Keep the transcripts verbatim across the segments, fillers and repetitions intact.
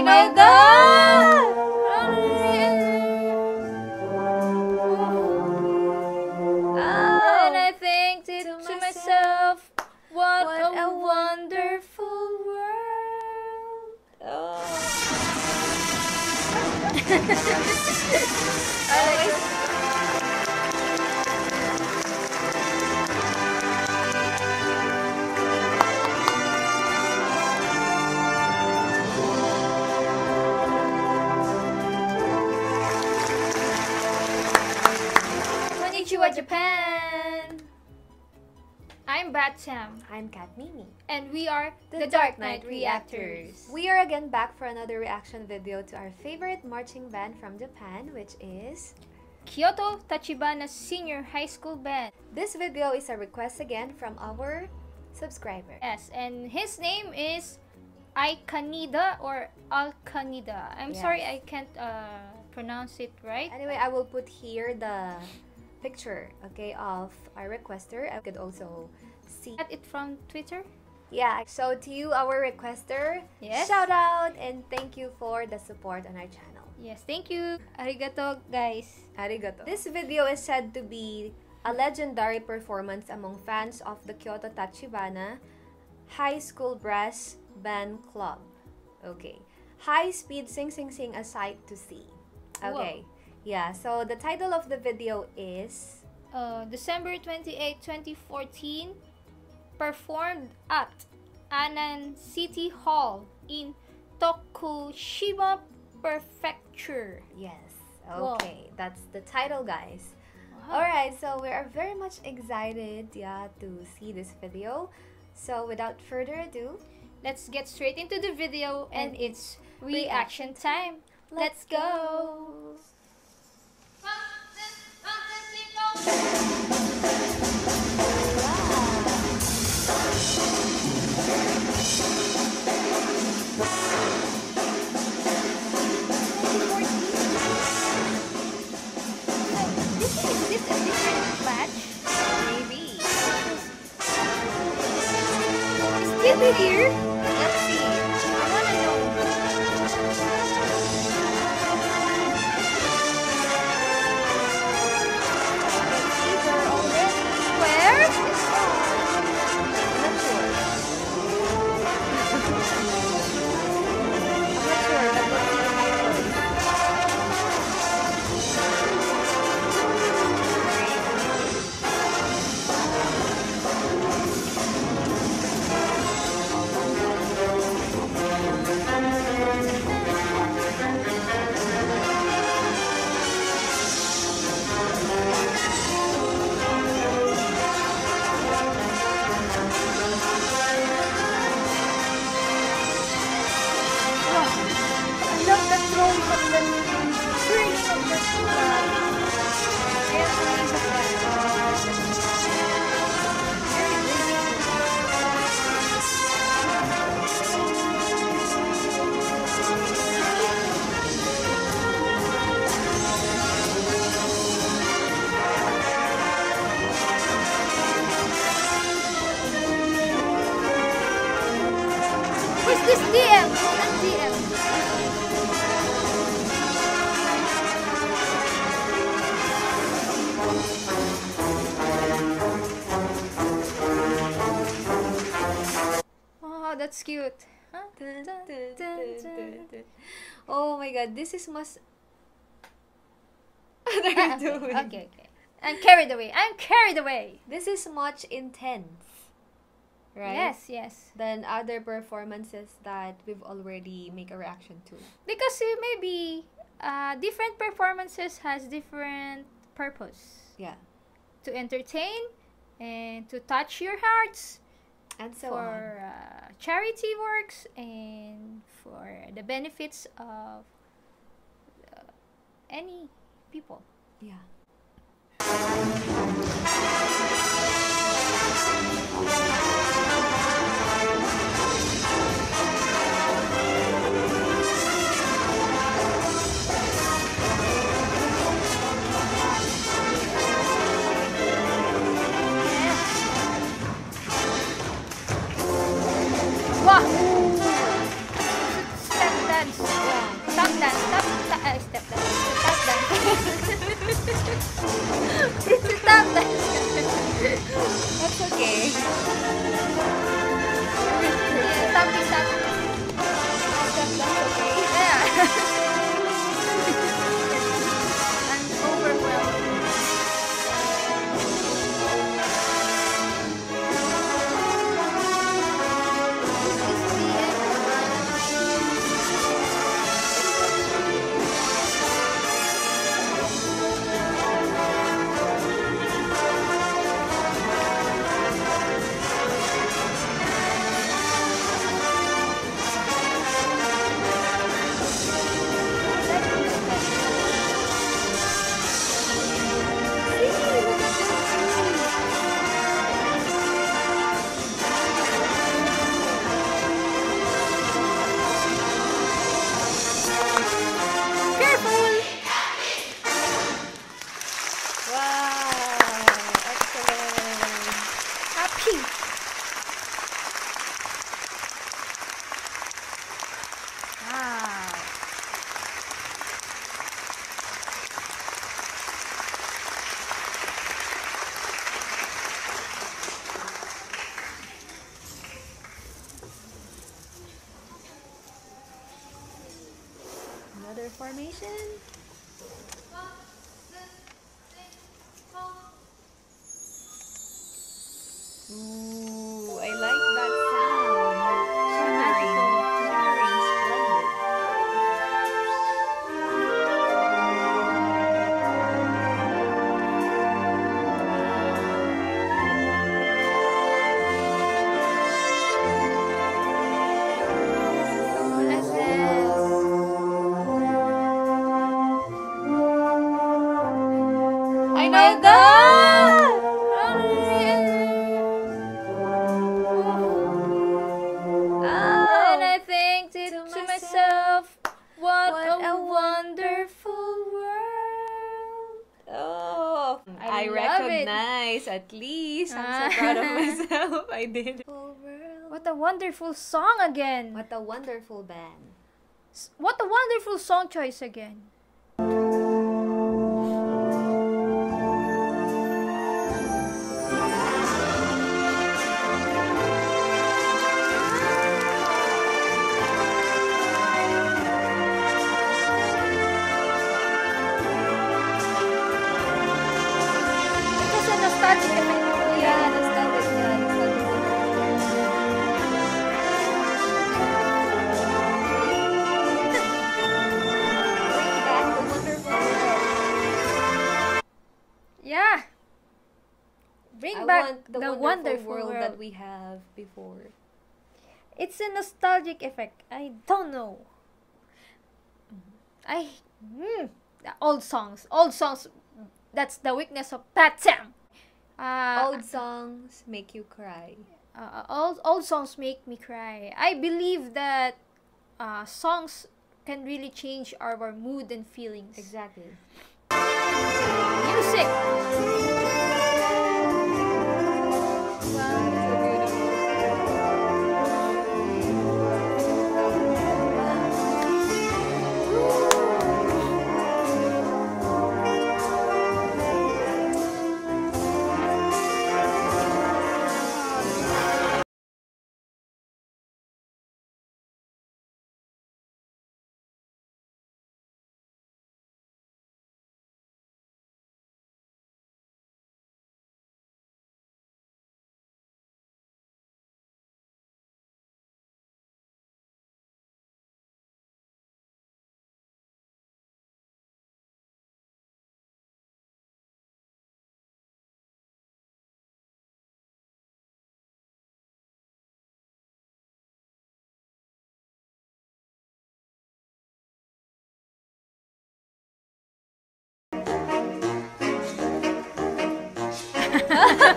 Oh my God! Oh, and I think to, to myself, myself what, what a, a wonderful world. Oh. I like Japan. I'm Bat Cham. I'm Kat Mimi. And we are the, the Dark Knight Reactors. We are again back for another reaction video to our favorite marching band from Japan, which is Kyoto Tachibana Senior High School Band. This video is a request again from our subscriber. Yes, and his name is Aikanida or Alkanida. I'm yes. sorry I can't uh, pronounce it right. Anyway, I will put here the picture, okay, of our requester. I could also see it from Twitter. Yeah, so to you, our requester, yes, shout out and thank you for the support on our channel. Yes, thank you. Arigato, guys. Arigato. This video is said to be a legendary performance among fans of the Kyoto Tachibana High School Brass Band Club. Okay. High speed sing sing sing, a sight to see. Okay. Whoa. Yeah, so the title of the video is uh, December twenty-eighth, twenty fourteen, performed at Anan City Hall in Tokushima Prefecture. Yes, okay, whoa, that's the title, guys. Wow. Alright, so we are very much excited, yeah, to see this video. So without further ado, let's get straight into the video and, and it's reaction time. Let's go! Is it here? Let's see. I want to know. Where? I'm not sure. That's cute. Huh? Dun, dun, dun, dun, dun, dun. Oh my God, this is must. What are you doing? Okay, okay. I'm carried away. I'm carried away. This is much intense, right? Yes, yes. Than other performances that we've already made a reaction to. Because maybe uh, different performances has different purpose. Yeah. To entertain and to touch your hearts. And so for uh, charity works and for the benefits of uh, any people. Yeah. Wow! Step dance. other formation. Ooh, I like that sound. So magical, pure and splendid. Let's dance. I know that. Nice, at least I'm ah. so proud of myself. I did. What a wonderful song again. What a wonderful band. What a wonderful song choice again. The, the wonderful, wonderful world, world that we have before. It's a nostalgic effect. I don't know. I mm, old songs, old songs. That's the weakness of Bat Cham. Uh, old songs make you cry. Uh, old old songs make me cry. I believe that uh, songs can really change our mood and feelings. Exactly. Music.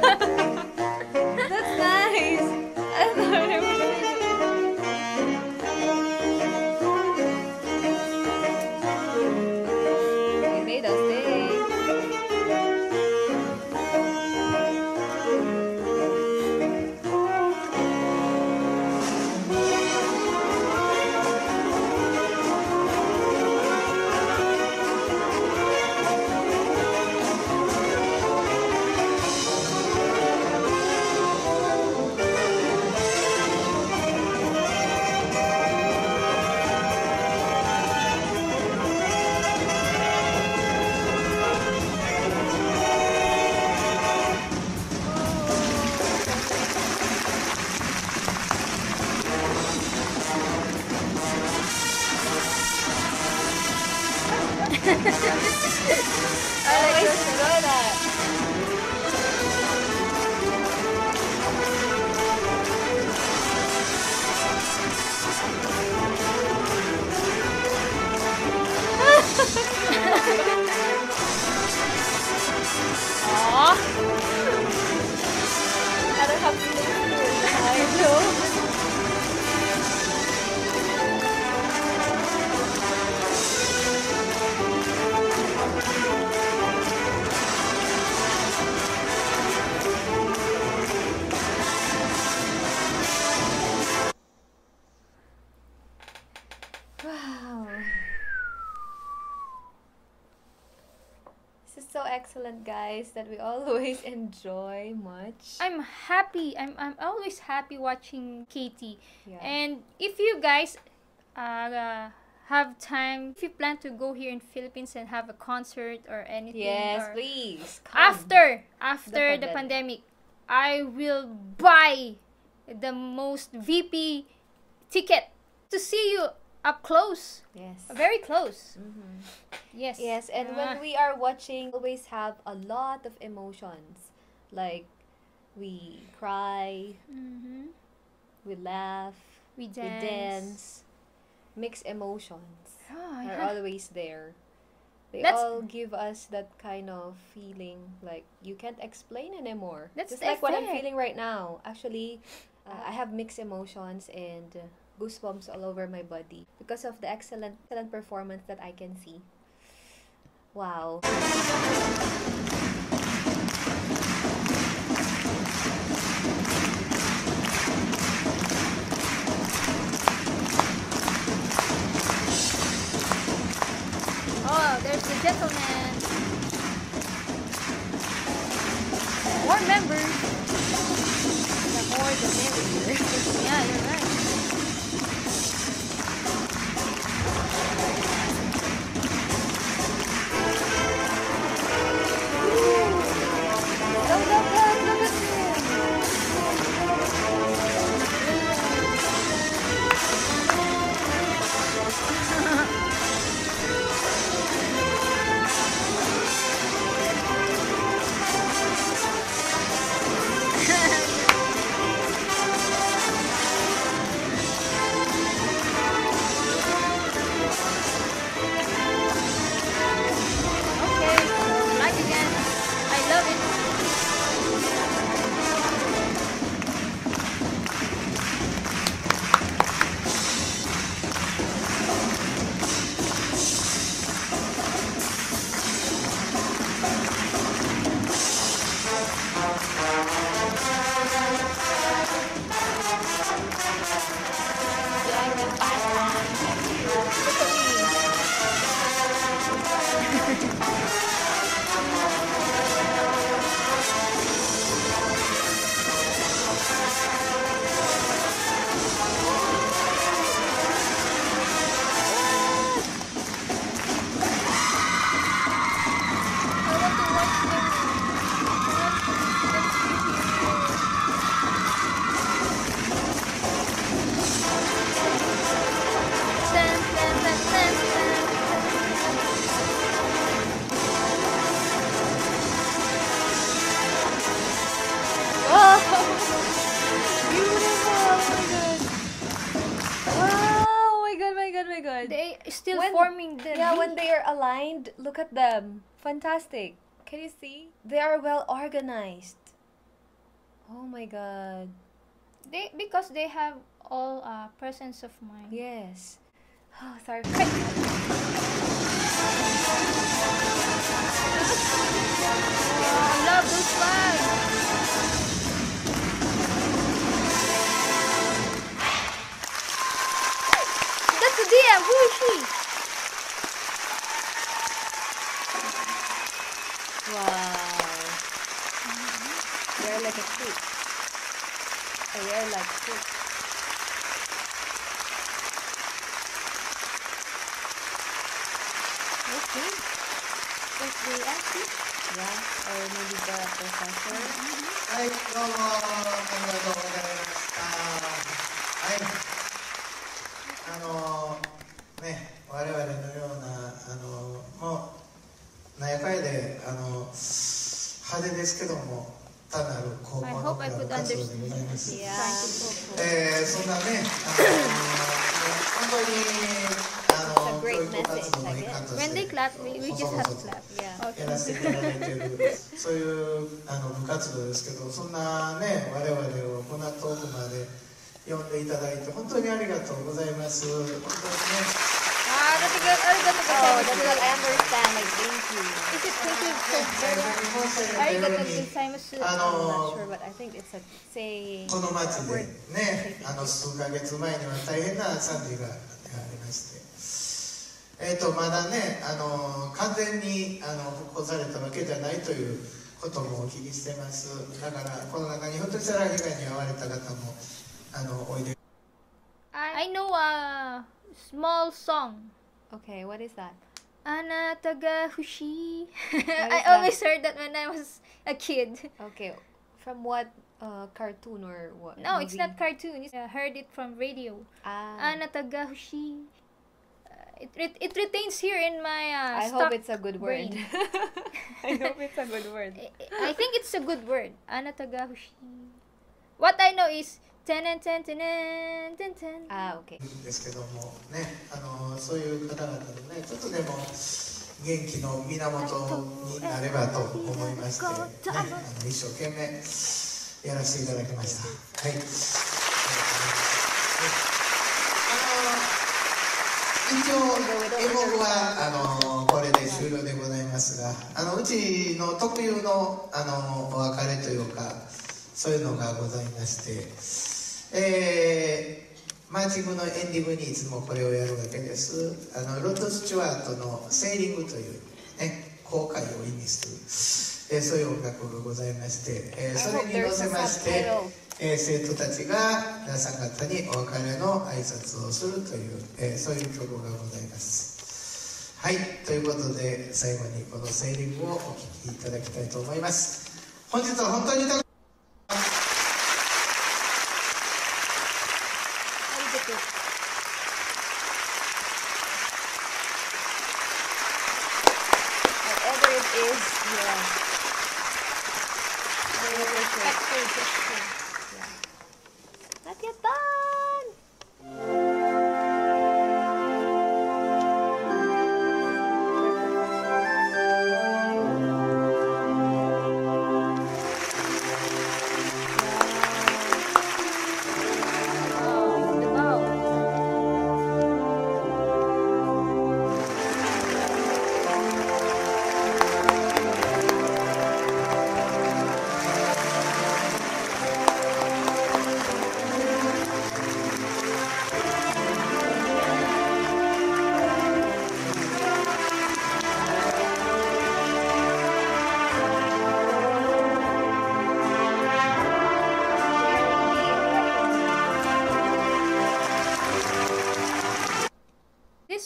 That's nice. I thought I would have been. You made us stay. Excellent, guys, that we always enjoy much. I'm happy. I'm, I'm always happy watching Katie. Yeah. And if you guys uh, uh, have time, if you plan to go here in Philippines and have a concert or anything, yes, or please come. after after the, the pandemic, I will buy the most V I P ticket to see you up close. Yes, very close. Mm-hmm. Yes, yes. And uh. when we are watching, we always have a lot of emotions, like we cry, mm-hmm. we laugh, we dance, we dance. Mixed emotions oh, yeah. are always there. They that's all give us that kind of feeling like you can't explain anymore. That's just like what I'm feeling right now. Actually, uh, I have mixed emotions and goosebumps all over my body because of the excellent, excellent performance that I can see. Wow. There's the gentleman. More members. The more the merrier. Yeah, you're right. Aligned, look at them. Fantastic. Can you see? They are well organized. Oh my god. They because they have all uh, presence of mind. Yes. Oh, sorry. I love those vibes. That's the D M. Who is she? Wow. Mm-hmm. They're like a troop. They're like a troop. Okay. Is they actually? Yeah. Or maybe the professor. Hi, hello. Hello. Hello. Hello. なやかやで、あの、派手ですけども、単なる高校の活動でございます。えー、そんなね、あの、本当に、あの、教育活動の一環としてやらせていただいている、そういうあの部活動ですけど、そんなね、我々をこんな遠くまで呼んでいただいて、本当にありがとうございます。本当にね。 Ah, that's good. Oh, that's good. Oh, that's good. I understand. Like, thank you. Is it thank you so very much? I'm not sure, but I think it's a saying. This place, word. Yes, a few months ago, there was a hard Sunday. Eh, to, still,ね、あの、完全にあの復興されたわけじゃないということもお聞きしてます。だから、この中に本当に被害に遭われた方もあのおいで。 I I know a small song. Okay, what is that? Anataga Hushi. I always that? heard that when I was a kid. Okay, from what uh, cartoon or what? No, movie? It's not cartoon. I heard it from radio. Ah. Anataga Hushi. It, it, it retains here in my uh, I hope it's a good word. I hope it's a good word. I, I think it's a good word. Anatagahushi. What I know is tenen ten tenen ten ten. Ah, okay. ですけどもね、あのそういう方々のね、ちょっとでも元気の源になればと思いまして、ね、あの一生懸命やらせていただきました。はい。あの 一応演目はあのこれで終了でございますが、あのうちの特有のあのお別れというかそういうのがございまして、えー、マーチングのエンディングにいつもこれをやるわけです。あのロッド・スチュワートの「セーリング」という、ね、航海を意味する、えー、そういう音楽がございまして、えー、それに乗せまして、えー、生徒たちが皆さん方にお別れの挨拶をするという、えー、そういう曲がございます。はい、ということで最後にこのセーリングをお聴きいただきたいと思います。本日は本当にたくさん Not yet done!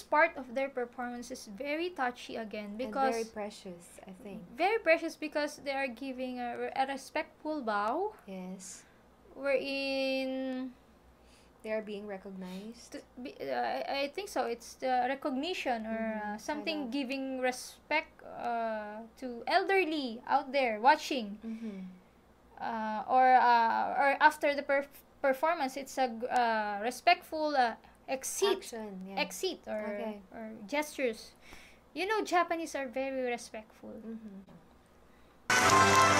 Part of their performance is very touchy again because and very precious, I think. Very precious because they are giving a, a respectful bow. Yes. Wherein they are being recognized. To be, uh, I, I think so. It's the recognition or mm-hmm. uh, something giving respect uh, to elderly out there watching. Mm-hmm. uh, or uh, or after the perf performance, it's a uh, respectful. Uh, Exit, Action, yeah. exit, or, okay. or gestures. You know, Japanese are very respectful. Mm-hmm.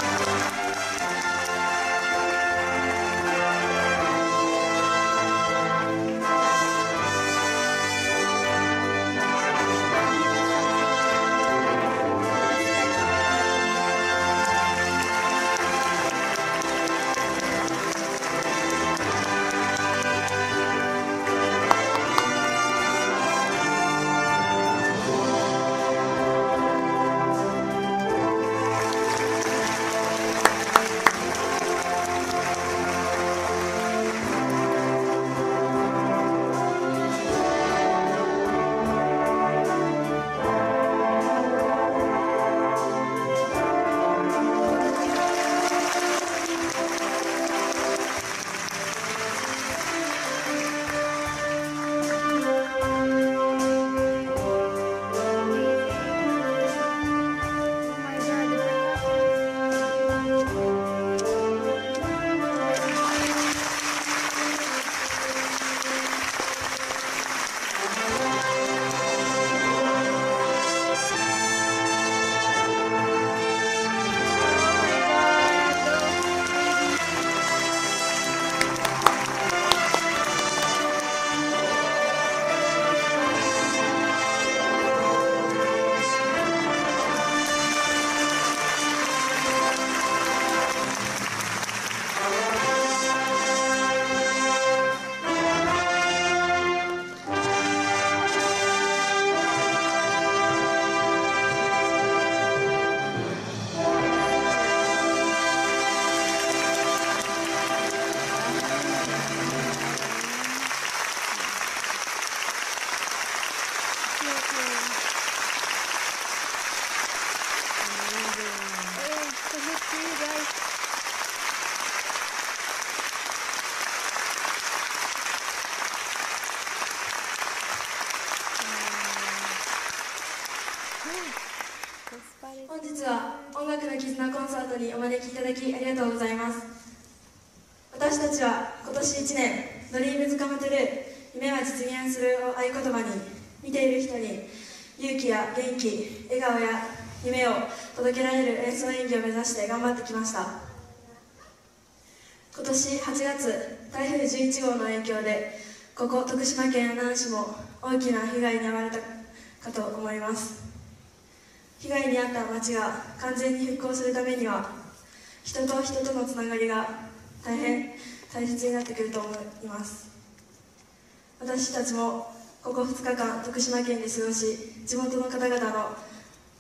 本日は音楽の絆コンサートにお招きいただきありがとうございます。私たちは今年いちねん「ドリームズカムトゥルー夢は実現する」を合言葉に見ている人に勇気や元気、笑顔や夢を届けられる演奏演技を目指して頑張ってきました。今年はちがつ台風じゅういち号の影響でここ徳島県阿南市も大きな被害に遭われたかと思います。被害に遭った町が完全に復興するためには人と人とのつながりが大変大切になってくると思います。私たちもここふつかかん徳島県で過ごし、地元の方々の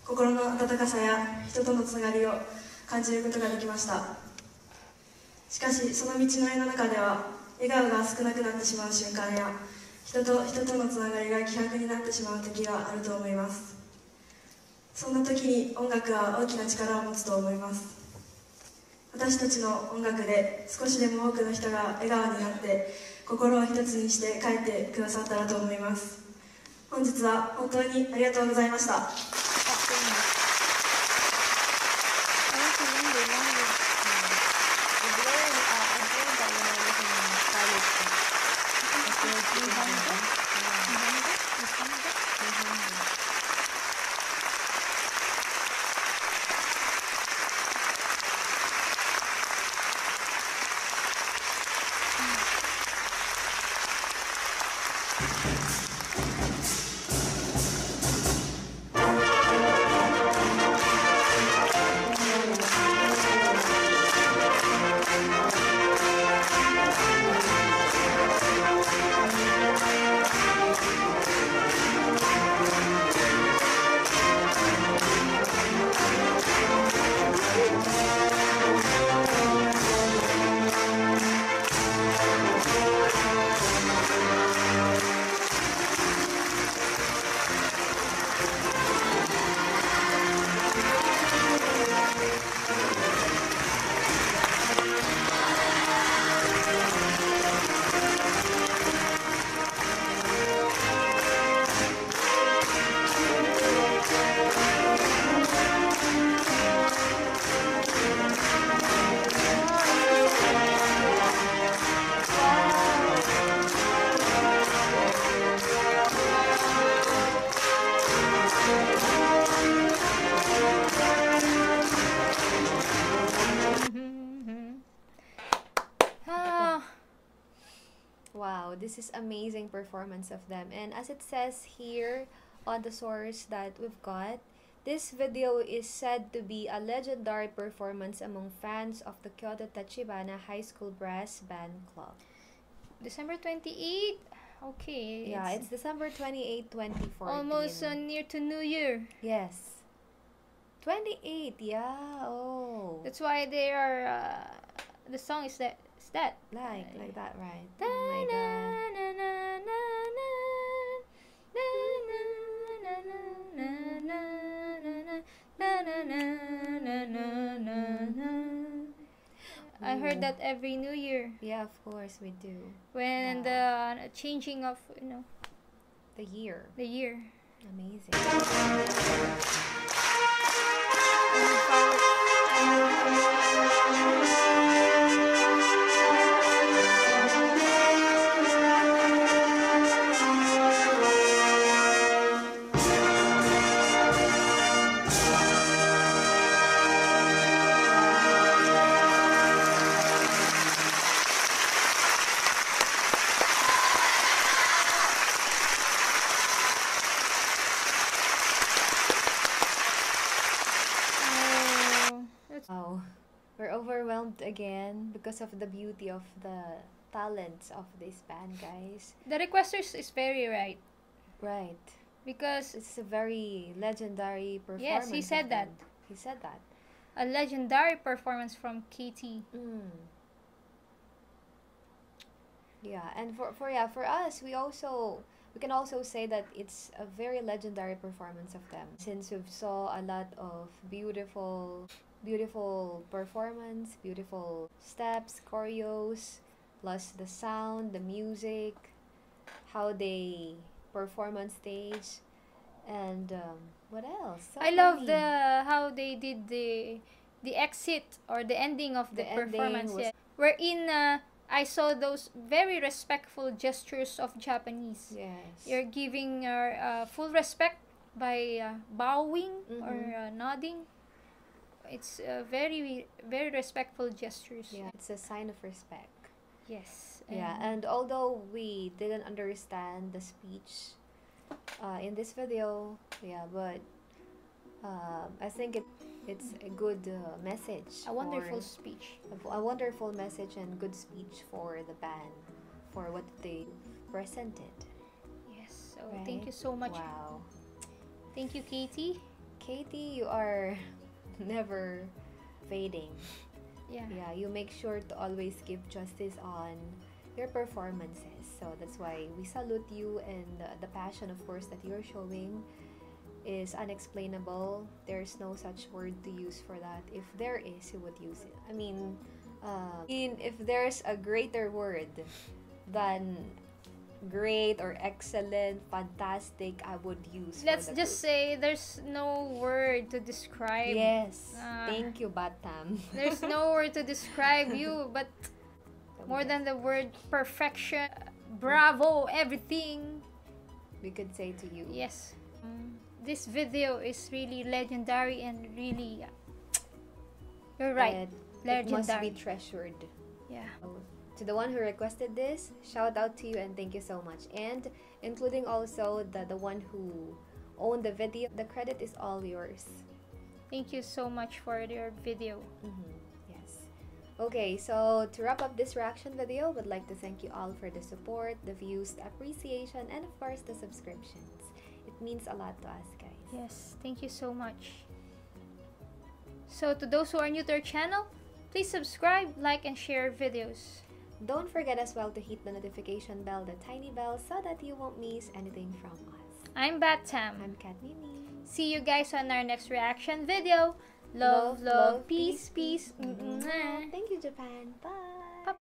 心の温かさや人とのつながりを感じることができました。しかしその道のりの中では笑顔が少なくなってしまう瞬間や人と人とのつながりが希薄になってしまう時があると思います。そんな時に音楽は大きな力を持つと思います。私たちの音楽で少しでも多くの人が笑顔になって心を一つにして帰ってくださったらと思います。本日は本当にありがとうございました。This is amazing performance of them, and as it says here on the source that we've got, this video is said to be a legendary performance among fans of the Kyoto Tachibana High School Brass Band Club. December twenty-eighth? Okay. Yeah, it's, it's December twenty-eighth, twenty fourteen. Almost so near to New Year. Yes. twenty-eight, yeah. Oh. That's why they are, uh, the song is that. It's that like uh, like that, right? Oh my God. I heard that every New Year. Yeah, of course we do. When yeah. the uh, changing of, you know, the year. The year. Amazing. Again, because of the beauty of the talents of this band, guys. The requesters is very right. Right. Because it's a very legendary performance. Yes, he said that. He said that. A legendary performance from K T. Mm. Yeah, and for for yeah, for us, we also We can also say that it's a very legendary performance of them, since we've saw a lot of beautiful, beautiful performance, beautiful steps, choreos, plus the sound, the music, how they perform on stage, and um, what else? So I funny. love the how they did the the exit or the ending of the, the performance. Yeah. Wherein uh, I saw those very respectful gestures of Japanese. Yes, you're giving your uh, full respect by uh, bowing mm-hmm. or uh, nodding. It's uh, very very respectful gestures. Yeah, it's a sign of respect. Yes. And yeah, and although we didn't understand the speech uh, in this video, yeah, but uh, I think it it's a good uh, message. A wonderful speech. A, a wonderful message and good speech for the band, for what they presented. Yes. So right? Thank you so much. Wow. Thank you, Katie. Katie, you are never fading. Yeah. Yeah, you make sure to always give justice on your performances. So that's why we salute you, and uh, the passion, of course, that you're showing is unexplainable. There's no such word to use for that. If there is, you would use it. I mean, uh, in, if there's a greater word than great or excellent, fantastic, I would use. Let's just group. say there's no word to describe. Yes. Uh, Thank you, Bat Cham. There's no word to describe you, but more than the word perfection, bravo, everything, we could say to you. Yes. Um, this video is really legendary and really. Uh, you're right. It, legendary. It must be treasured. Yeah. Oh. To the one who requested this, shout out to you and thank you so much. And including also the, the one who owned the video, the credit is all yours. Thank you so much for your video. Mm-hmm. Yes. Okay, so to wrap up this reaction video, would like to thank you all for the support, the views, the appreciation, and of course the subscriptions. It means a lot to us, guys. Yes, thank you so much. So to those who are new to our channel, please subscribe, like, and share videos. Don't forget as well to hit the notification bell, the tiny bell, so that you won't miss anything from us. I'm Bat Cham. I'm Kat Mimi. See you guys on our next reaction video. Love, love, love, peace, peace. peace. Mm-hmm. Thank you, Japan. Bye.